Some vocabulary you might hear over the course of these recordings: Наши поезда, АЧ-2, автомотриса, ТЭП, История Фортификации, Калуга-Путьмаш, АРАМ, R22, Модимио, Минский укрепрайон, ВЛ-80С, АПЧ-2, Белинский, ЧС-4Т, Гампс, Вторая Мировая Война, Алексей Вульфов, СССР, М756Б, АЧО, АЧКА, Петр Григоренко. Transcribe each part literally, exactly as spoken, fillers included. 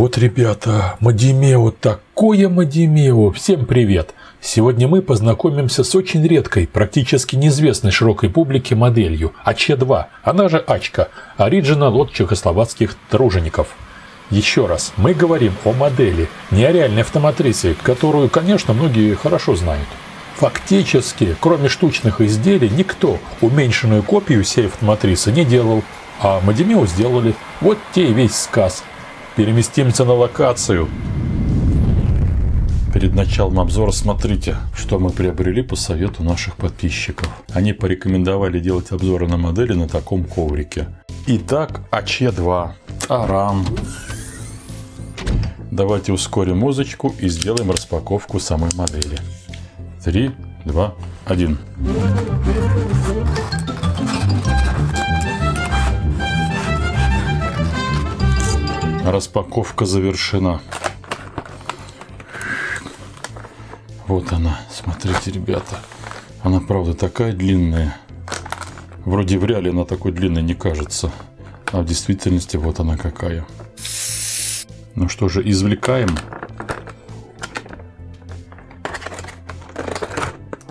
Вот, ребята, Модимио, такое Модимио! Всем привет! Сегодня мы познакомимся с очень редкой, практически неизвестной широкой публике моделью А Ч два, она же АЧКА, оригинал от чехословацких тружеников. Еще раз, мы говорим о модели, не о реальной автоматрице, которую, конечно, многие хорошо знают. Фактически, кроме штучных изделий, никто уменьшенную копию сей автоматрицы не делал, а Модимио сделали. Вот те и весь сказ. Переместимся на локацию. Перед началом обзора смотрите, что мы приобрели по совету наших подписчиков. Они порекомендовали делать обзоры на модели на таком коврике. Итак, А Ч два, АРАМ. Давайте ускорим музычку и сделаем распаковку самой модели. три, два, один. Распаковка завершена. Вот она. Смотрите, ребята. Она, правда, такая длинная. Вроде в реале она такой длинной не кажется. А в действительности вот она какая. Ну что же, извлекаем.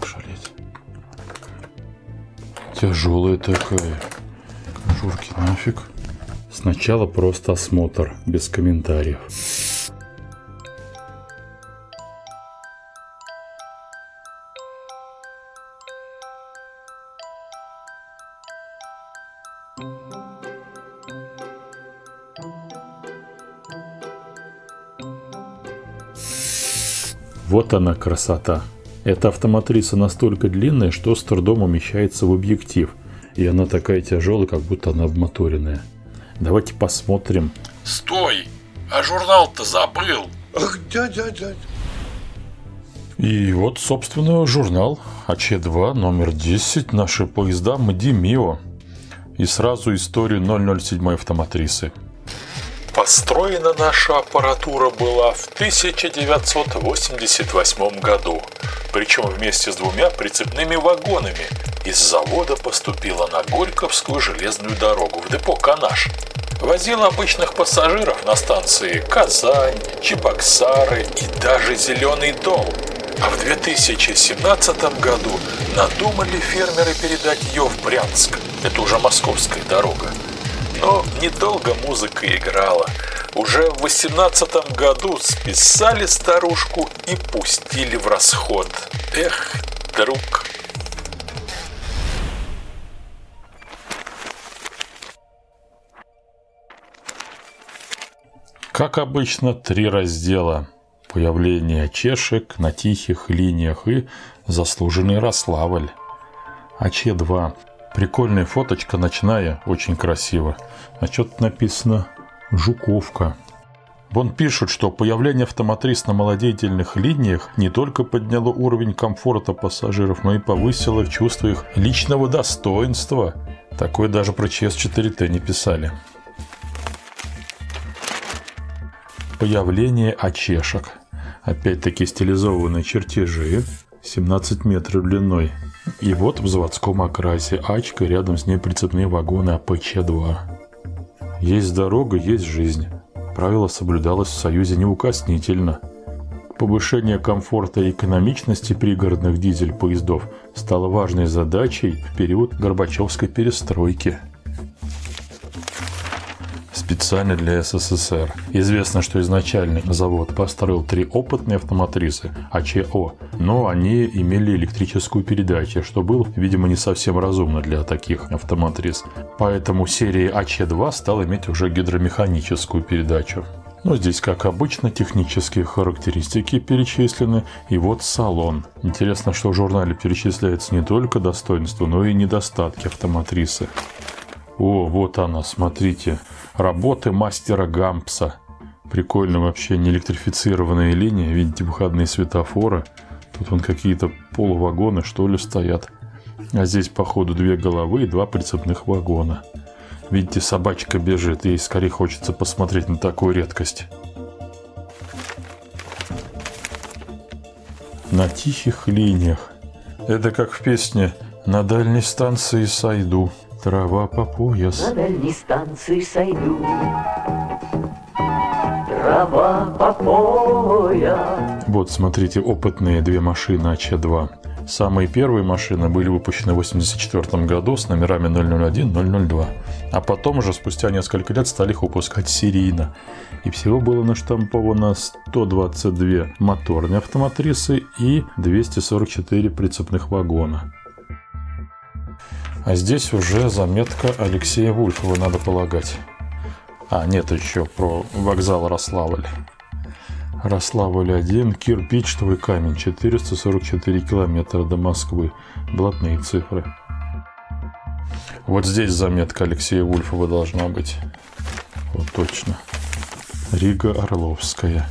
Шалеть. Тяжелая такая. Кожурки нафиг. Сначала просто осмотр, без комментариев. Вот она, красота. Эта автоматрица настолько длинная, что с трудом умещается в объектив. И она такая тяжелая, как будто она обмоторенная. Давайте посмотрим. Стой! А журнал-то забыл! Ах, дядя, дядя! И вот, собственно, журнал А Ч два, номер десять, наши поезда, Модимио. И сразу историю ноль ноль семь автоматрисы. Построена наша аппаратура была в тысяча девятьсот восемьдесят восьмом году. Причем вместе с двумя прицепными вагонами. Из завода поступила на Горьковскую железную дорогу в депо «Канаш». Возила обычных пассажиров на станции Казань, Чебоксары и даже Зеленый Дом. А в две тысячи семнадцатом году надумали фермеры передать ее в Брянск. Это уже московская дорога. Но недолго музыка играла. Уже в восемнадцатом году списали старушку и пустили в расход. Эх, друг. Как обычно, три раздела. Появление чешек на тихих линиях и заслуженный Ярославль. А Ч два. Прикольная фоточка, ночная, очень красиво. А что-то написано «Жуковка». Вон пишут, что появление автоматрис на малодеятельных линиях не только подняло уровень комфорта пассажиров, но и повысило чувство их личного достоинства. Такое даже про Ч С четыре Т не писали. Появление очешек. Опять-таки стилизованные чертежи, семнадцать метров длиной. И вот в заводском окрасе АЧКа, рядом с ней прицепные вагоны А П Ч два. Есть дорога, есть жизнь. Правило соблюдалось в Союзе неукоснительно. Повышение комфорта и экономичности пригородных дизель-поездов стало важной задачей в период Горбачевской перестройки. Специально для С С С Р. Известно, что изначально завод построил три опытные автоматрисы А Ч О, но они имели электрическую передачу, что было, видимо, не совсем разумно для таких автоматриз. Поэтому серия А Ч два стала иметь уже гидромеханическую передачу. Но здесь, как обычно, технические характеристики перечислены. И вот салон. Интересно, что в журнале перечисляется не только достоинства, но и недостатки автоматрисы. О, вот она, смотрите. Работы мастера Гампса. Прикольно вообще, не электрифицированные линии. Видите, выходные светофоры. Тут вон какие-то полувагоны, что ли, стоят. А здесь, походу, две головы и два прицепных вагона. Видите, собачка бежит. Ей скорее хочется посмотреть на такую редкость. На тихих линиях. Это как в песне «На дальней станции сойду». Трава по пояс. На дальней станции сойду. раба по пояс. Вот, смотрите, опытные две машины А Ч два. Самые первые машины были выпущены в тысяча девятьсот восемьдесят четвёртом году с номерами ноль ноль один, ноль ноль два. А потом уже спустя несколько лет стали их выпускать серийно. И всего было наштамповано сто двадцать две моторные автоматрисы и двести сорок четыре прицепных вагона. А здесь уже заметка Алексея Вульфова, надо полагать. А, нет, еще про вокзал Рославль. Рославль один, кирпичный камень, четыреста сорок четыре километра до Москвы. Блатные цифры. Вот здесь заметка Алексея Вульфова должна быть. Вот точно. Рига-Орловская.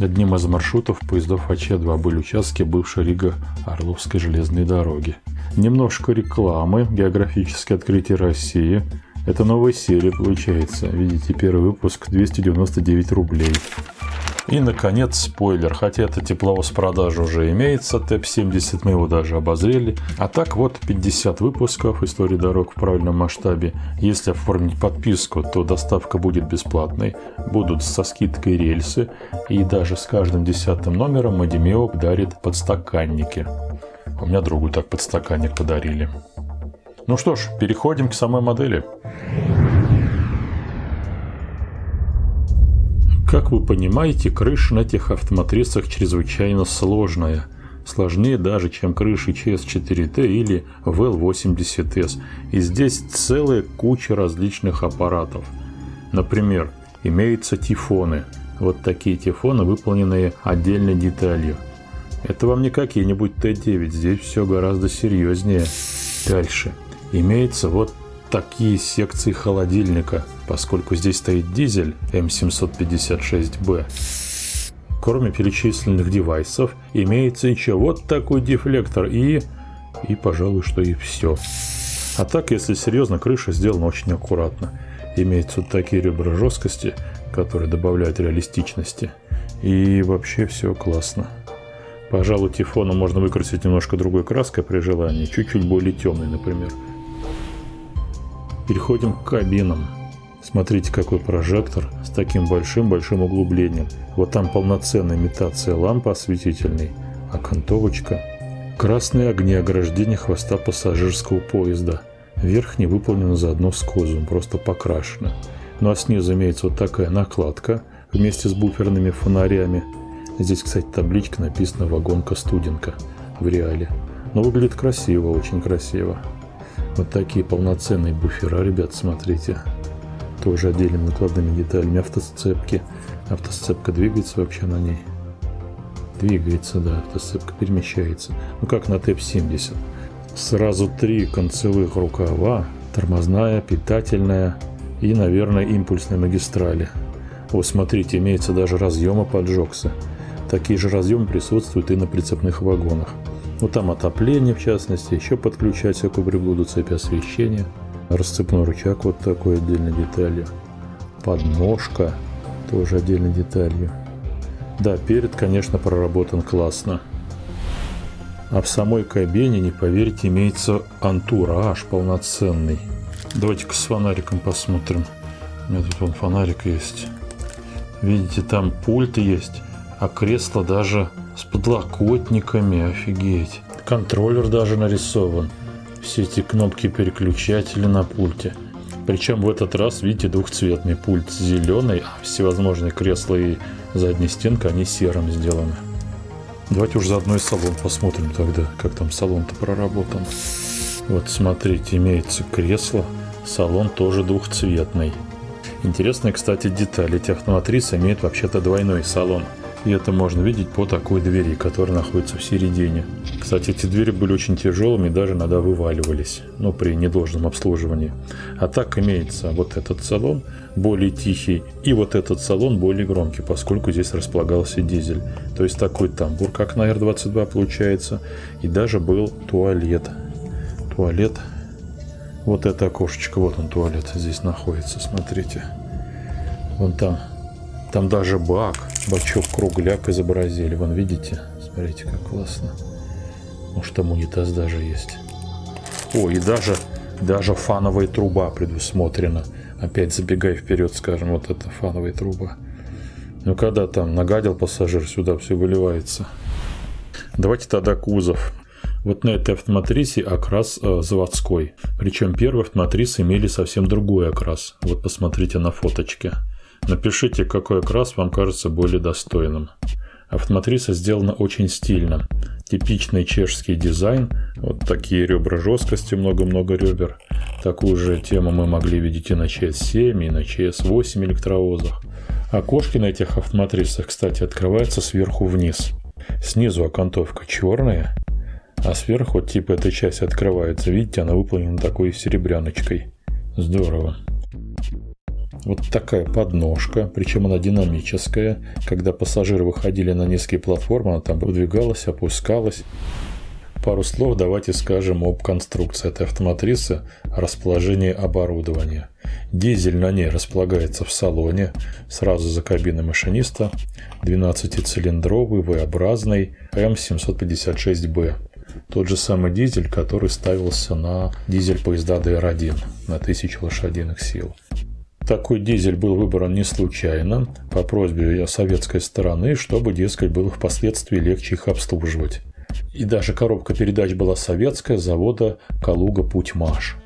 Одним из маршрутов поездов А Ч два были участки бывшей Рига-Орловской железной дороги. Немножко рекламы. Географические открытия России. Это новая серия получается. Видите, первый выпуск двести девяносто девять рублей. И, наконец, спойлер. Хотя это тепловоз в продаже уже имеется. ТЭП семьдесят, мы его даже обозрели. А так вот пятьдесят выпусков истории дорог в правильном масштабе. Если оформить подписку, то доставка будет бесплатной. Будут со скидкой рельсы. И даже с каждым десятым номером Модимио дарит подстаканники. У меня другу так подстаканник подарили. Ну что ж, переходим к самой модели. Как вы понимаете, крыша на этих автоматрицах чрезвычайно сложная. Сложнее даже, чем крыши Ч С четыре Т или В Л восемьдесят С. И здесь целая куча различных аппаратов. Например, имеются тифоны. Вот такие тифоны, выполненные отдельной деталью. Это вам не какие-нибудь Т девять, здесь все гораздо серьезнее. Дальше. Имеются вот такие секции холодильника, поскольку здесь стоит дизель М семьсот пятьдесят шесть Б. Кроме перечисленных девайсов, имеется еще вот такой дефлектор и... И, пожалуй, что и все. А так, если серьезно, крыша сделана очень аккуратно. Имеются вот такие ребра жесткости, которые добавляют реалистичности. И вообще все классно. Пожалуй, тифону можно выкрасить немножко другой краской при желании, чуть-чуть более темной, например. Переходим к кабинам. Смотрите, какой прожектор с таким большим-большим углублением. Вот там полноценная имитация лампы осветительной, окантовочка. Красные огни ограждения хвоста пассажирского поезда. Верхний выполнен заодно с козом, просто покрашено. Ну а снизу имеется вот такая накладка вместе с буферными фонарями. Здесь, кстати, табличка написана «Вагонка-студенка» в реале. Но выглядит красиво, очень красиво. Вот такие полноценные буфера, ребят, смотрите. Тоже отдельными накладными деталями автосцепки. Автосцепка двигается вообще на ней. Двигается, да, автосцепка перемещается. Ну как на ТЭП семьдесят. Сразу три концевых рукава. Тормозная, питательная и, наверное, импульсные магистрали. О, смотрите, имеется даже разъемы под джоксы. Такие же разъемы присутствуют и на прицепных вагонах. Ну там отопление, в частности, еще подключать всякую приблуду, цепи освещения. Расцепной рычаг вот такой отдельной деталью. Подножка тоже отдельной деталью. Да, перед, конечно, проработан классно. А в самой кабине, не поверите, имеется антураж полноценный. Давайте-ка с фонариком посмотрим. У меня тут вон фонарик есть. Видите, там пульт есть. А кресло даже с подлокотниками, офигеть. Контроллер даже нарисован. Все эти кнопки переключатели на пульте. Причем в этот раз, видите, двухцветный пульт зеленый, а всевозможные кресла и задняя стенка, они серым сделаны. Давайте уже заодно и салон посмотрим тогда, как там салон-то проработан. Вот смотрите, имеется кресло, салон тоже двухцветный. Интересная, кстати, деталь. Эти автоматрицы имеют вообще-то двойной салон. И это можно видеть по такой двери, которая находится в середине. Кстати, эти двери были очень тяжелыми и даже иногда вываливались, но при недолжном обслуживании. А так имеется вот этот салон, более тихий, и вот этот салон более громкий, поскольку здесь располагался дизель. То есть такой тамбур, как на Р двадцать два получается, и даже был туалет. Туалет. Вот это окошечко, вот он туалет здесь находится, смотрите. Вон там. Там даже бак, бачок-кругляк изобразили. Вон, видите? Смотрите, как классно. Может, там унитаз даже есть. О, и даже, даже фановая труба предусмотрена. Опять забегая вперед, скажем, вот эта фановая труба. Ну, когда там нагадил пассажир, сюда все выливается. Давайте тогда кузов. Вот на этой автоматрисе окрас э, заводской. Причем первые автоматрисы имели совсем другой окрас. Вот посмотрите на фоточке. Напишите, какой окрас вам кажется более достойным. Автоматриса сделана очень стильно. Типичный чешский дизайн. Вот такие ребра жесткости, много-много ребер. Такую же тему мы могли видеть и на че эс семь, и на че эс восемь электровозах. Окошки на этих автоматрисах, кстати, открываются сверху вниз. Снизу окантовка черная, а сверху типа эта часть открывается. Видите, она выполнена такой серебряночкой. Здорово. Вот такая подножка, причем она динамическая. Когда пассажиры выходили на низкие платформы, она там выдвигалась, опускалась. Пару слов давайте скажем об конструкции этой автоматрисы, о расположении оборудования. Дизель на ней располагается в салоне, сразу за кабиной машиниста, двенадцатицилиндровый, V-образный эм семьсот пятьдесят шесть бэ. Тот же самый дизель, который ставился на дизель поезда дэ эр один на тысячу лошадиных сил. Такой дизель был выбран не случайно, по просьбе советской стороны, чтобы, дескать, было впоследствии легче их обслуживать. И даже коробка передач была советская, завода Калуга-Путьмаш.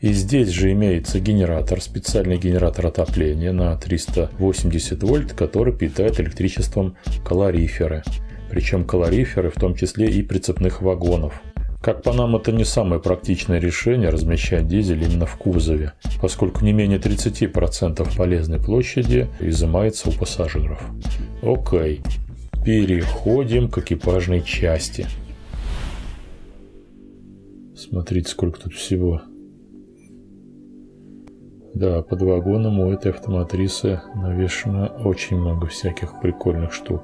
И здесь же имеется генератор, специальный генератор отопления на триста восемьдесят вольт, который питает электричеством калориферы. Причем калориферы в том числе и прицепных вагонов. Как по нам, это не самое практичное решение размещать дизель именно в кузове, поскольку не менее тридцати процентов полезной площади изымается у пассажиров. Окей, переходим к экипажной части. Смотрите, сколько тут всего. Да, под вагоном у этой автоматрисы навешено очень много всяких прикольных штук.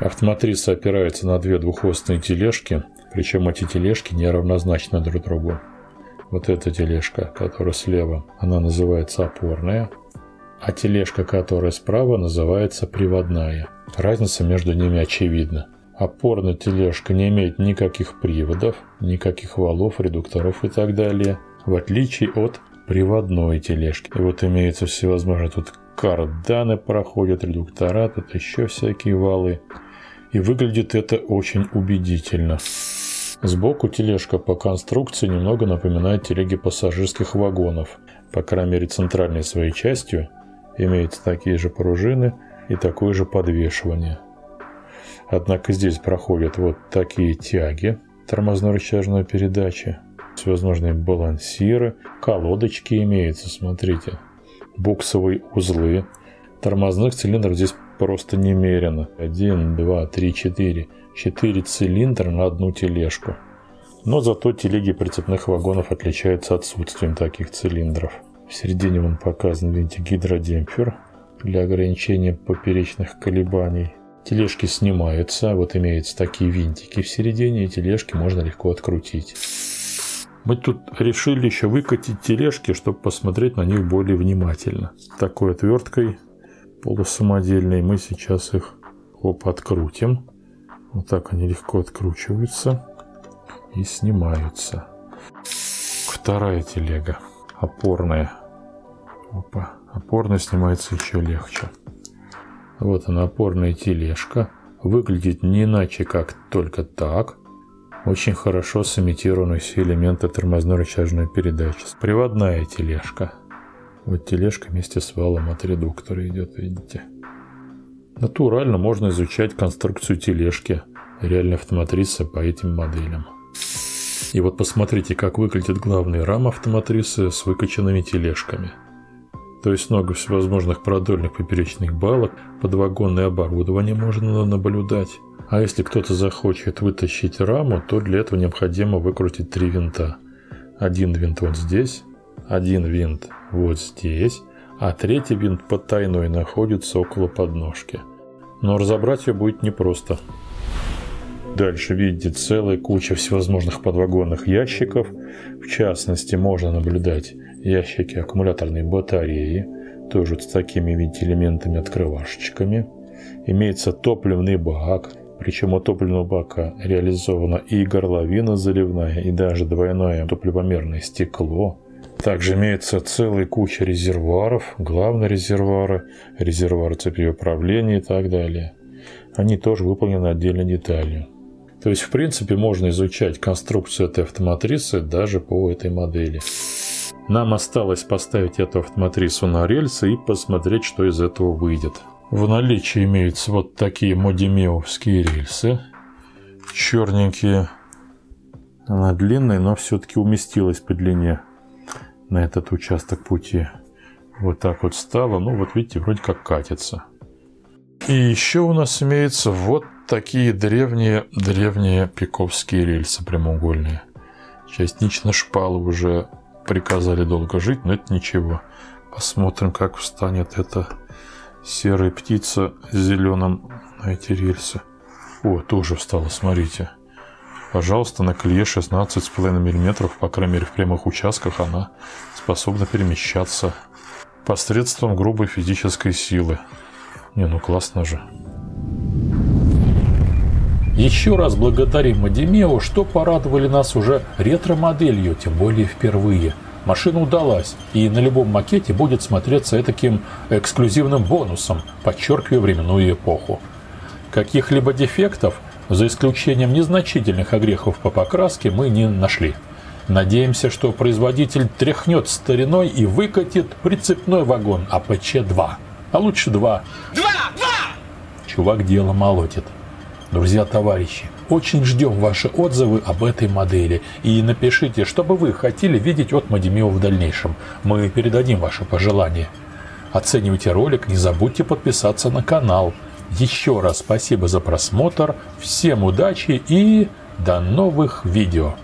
Автоматриса опирается на две двухосные тележки, причем эти тележки неравнозначны друг другу. Вот эта тележка, которая слева, она называется опорная, а тележка, которая справа, называется приводная. Разница между ними очевидна. Опорная тележка не имеет никаких приводов, никаких валов, редукторов и так далее, в отличие от приводной тележки. И вот имеются всевозможные тут карданы проходят, редуктора, тут еще всякие валы. И выглядит это очень убедительно. Сбоку тележка по конструкции немного напоминает телеги пассажирских вагонов. По крайней мере, центральной своей частью имеются такие же пружины и такое же подвешивание. Однако здесь проходят вот такие тяги тормозно-рычажной передачи, всевозможные балансиры, колодочки имеются, смотрите, буксовые узлы. Тормозных цилиндров здесь просто немерено. один, два, три, четыре. четыре цилиндра на одну тележку. Но зато телеги прицепных вагонов отличаются отсутствием таких цилиндров. В середине он показан, видите, гидродемпфер для ограничения поперечных колебаний. Тележки снимаются, вот имеются такие винтики в середине, и тележки можно легко открутить. Мы тут решили еще выкатить тележки, чтобы посмотреть на них более внимательно. Такой отверткой полусамодельной мы сейчас их оп, открутим. Вот так они легко откручиваются и снимаются. Вторая телега, опорная. Опа, опорная снимается еще легче. Вот она, опорная тележка. Выглядит не иначе, как только так. Очень хорошо сымитированы все элементы тормозно-рычажной передачи. Приводная тележка. Вот тележка вместе с валом от редуктора идет, видите. Натурально можно изучать конструкцию тележки реальной автоматрисы по этим моделям. И вот посмотрите, как выглядит главный рам автоматрисы с выкачанными тележками. То есть много всевозможных продольных поперечных балок, подвагонное оборудование можно наблюдать. А если кто-то захочет вытащить раму, то для этого необходимо выкрутить три винта. Один винт вот здесь, один винт вот здесь, а третий винт потайной находится около подножки. Но разобрать ее будет непросто. Дальше видите целая куча всевозможных подвагонных ящиков. В частности, можно наблюдать ящики аккумуляторной батареи, тоже с такими, видите, элементами-открывашечками. Имеется топливный бак. причем у топливного бака реализована и горловина заливная, и даже двойное топливомерное стекло. Также имеется целая куча резервуаров, главные резервуары, резервуары цепи управления и так далее. Они тоже выполнены отдельной деталью. То есть, в принципе, можно изучать конструкцию этой автоматрицы даже по этой модели. Нам осталось поставить эту автоматрицу на рельсы и посмотреть, что из этого выйдет. В наличии имеются вот такие модимиовские рельсы. Черненькие. Она длинная, но все-таки уместилась по длине на этот участок пути. Вот так вот стала. Ну, вот видите, вроде как катится. И еще у нас имеются вот такие древние-древние пиковские рельсы прямоугольные. Частично шпалы уже приказали долго жить, но это ничего. Посмотрим, как встанет эта серая птица с зеленым на эти рельсы. О, тоже встала, смотрите. Пожалуйста, на колее шестнадцать с половиной миллиметров, по крайней мере в прямых участках, она способна перемещаться посредством грубой физической силы. Не, ну классно же. Еще раз благодарим Модимио, что порадовали нас уже ретро-моделью, тем более впервые. Машина удалась, и на любом макете будет смотреться таким эксклюзивным бонусом, подчеркивая временную эпоху. Каких-либо дефектов, за исключением незначительных огрехов по покраске, мы не нашли. Надеемся, что производитель тряхнет стариной и выкатит прицепной вагон А П Ч два. А лучше два. Два! Два! Чувак дело молотит. Друзья, товарищи, очень ждем ваши отзывы об этой модели. И напишите, что бы вы хотели видеть от Модимио в дальнейшем. Мы передадим ваши пожелания. Оценивайте ролик, не забудьте подписаться на канал. Еще раз спасибо за просмотр. Всем удачи и до новых видео.